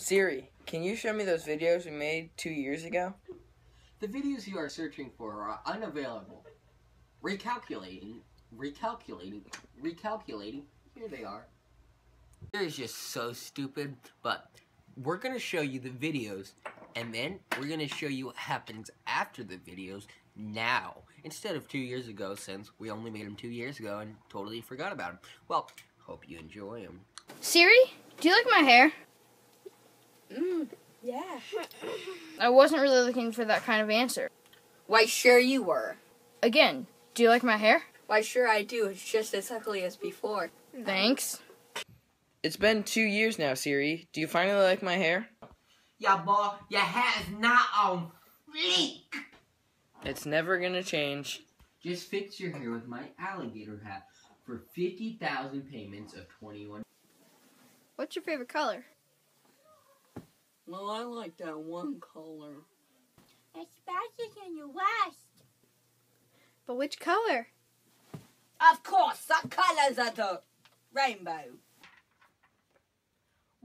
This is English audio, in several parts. Siri, can you show me those videos we made 2 years ago? The videos you are searching for are unavailable. Recalculating. Here they are. Siri is just so stupid, but we're going to show you the videos, and then we're going to show you what happens after the videos now, instead of 2 years ago, since we only made them 2 years ago and totally forgot about them. Well, hope you enjoy them. Siri, do you like my hair? Yeah. I wasn't really looking for that kind of answer. Why, sure you were. Again, do you like my hair? Why, sure I do. It's just as ugly as before. Thanks. It's been 2 years now, Siri. Do you finally like my hair? Yeah, boy. Your hair is not on fleek. It's never gonna change. Just fix your hair with my alligator hat for 50,000 payments of 21. What's your favorite color? Well, I like that one color. It's Sparky's in the West. But which color? Of course, the colors are the rainbow.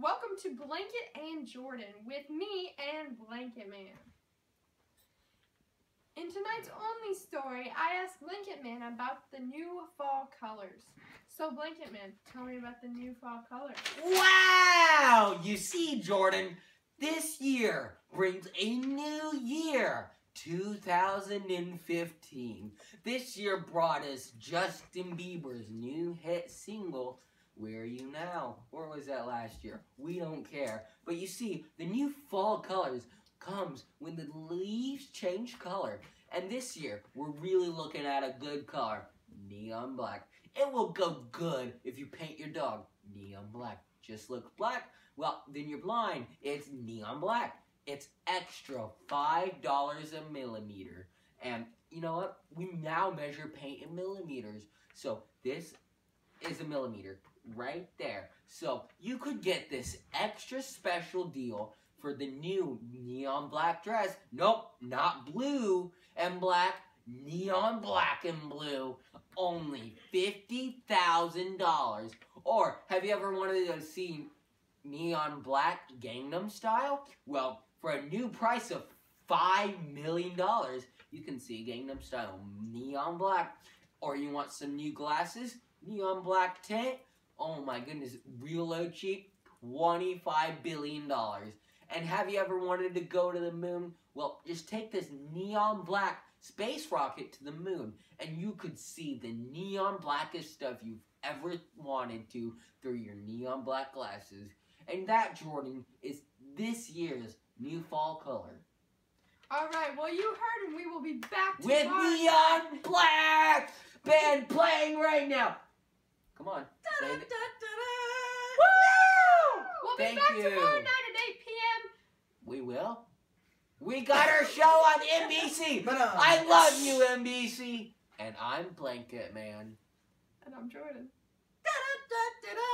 Welcome to Blanket and Jordan with me and Blanket Man. In tonight's only story, I asked Blanket Man about the new fall colors. So Blanket Man, tell me about the new fall colors. Wow! You see, Jordan, this year brings a new year, 2015. This year brought us Justin Bieber's new hit single, Where Are You Now? Or was that last year? We don't care. But you see, the new fall colors comes when the leaves change color. And this year, we're really looking at a good color, neon black. It will go good if you paint your dog neon black. Just look black. Well, then you're blind. It's neon black. It's extra $5 a millimeter. And you know what? We now measure paint in millimeters. So this is a millimeter right there. So you could get this extra special deal for the new neon black dress. Nope, not blue and black. Neon black and blue. Only $50,000. Or have you ever wanted to see neon black Gangnam Style? Well, for a new price of $5 million, you can see Gangnam Style neon black. Or you want some new glasses? Neon black tint. Oh my goodness, real low cheap, $25 billion. And have you ever wanted to go to the moon? Well, just take this neon black space rocket to the moon, and you could see the neon blackest stuff you've ever wanted to through your neon black glasses. And that, Jordan, is this year's new fall color. All right, well, you heard him. We will be back tomorrow. With neon black band playing right now. Come on. Da, da, da, da, da. Woo! We'll be back tomorrow night at 8 p.m. We will. We got our show on NBC. I love you, NBC. And I'm Blanket Man. And I'm Jordan. Da, da, da, da, da.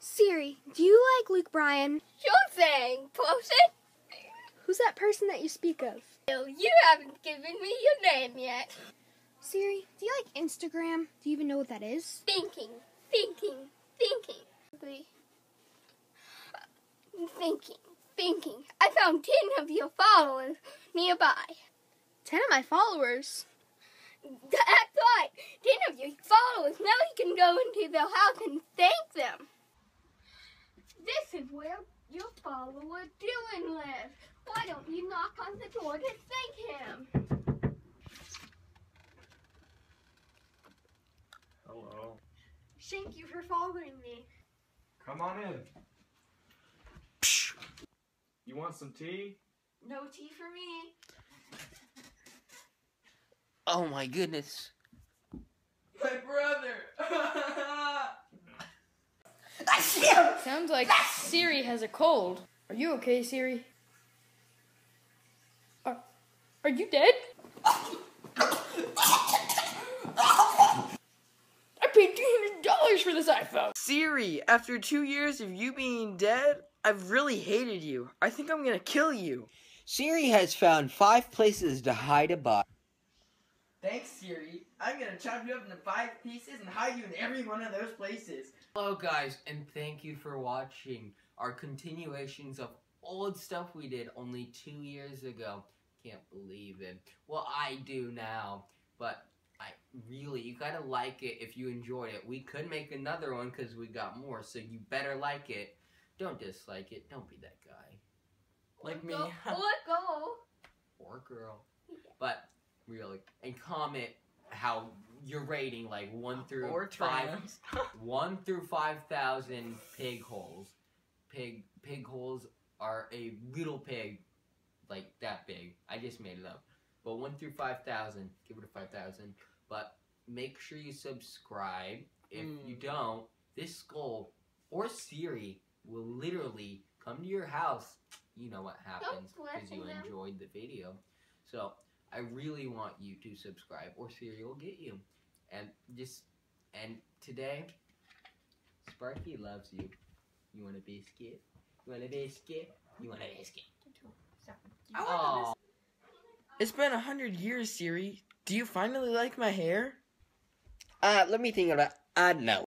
Siri, do you like Luke Bryan? Sure thing, person. Who's that person that you speak of? No, you haven't given me your name yet. Siri, do you like Instagram? Do you even know what that is? Thinking. I found 10 of your followers nearby. 10 of my followers? That's right. 10 of your followers. Now you can go into their house and thank them. This is where your follower Dylan lives. Why don't you knock on the door to thank him? Hello. Thank you for following me. Come on in. You want some tea? No tea for me. Oh my goodness. My brother! Sounds like Siri has a cold. Are you okay, Siri? Are you dead? I paid $200 for this iPhone. Siri, after 2 years of you being dead, I've really hated you. I think I'm gonna kill you. Siri has found 5 places to hide a body. Thanks, Siri. I'm gonna chop you up into 5 pieces and hide you in every one of those places. Hello guys, and thank you for watching. are continuations of old stuff we did only 2 years ago. Can't believe it. Well, I do now, but I really, you gotta like it if you enjoyed it. We could make another one because we got more, so you better like it. Don't dislike it. Don't be that guy. Like me. Or girl. But really, and comment how you're rating, like 1 through 5,000 pig holes. Pig holes are a little pig, like that big. I just made it up. But 1 through 5,000, give it a 5,000. But make sure you subscribe. If you don't, this skull or Siri will literally come to your house. You know what happens because you enjoyed the video. So I really want you to subscribe, or Siri will get you. And today, Sparky loves you. You want a biscuit? You want a biscuit? You want a biscuit? I want a biscuit. It's been 100 years, Siri. Do you finally like my hair? Let me think about it. I don't know.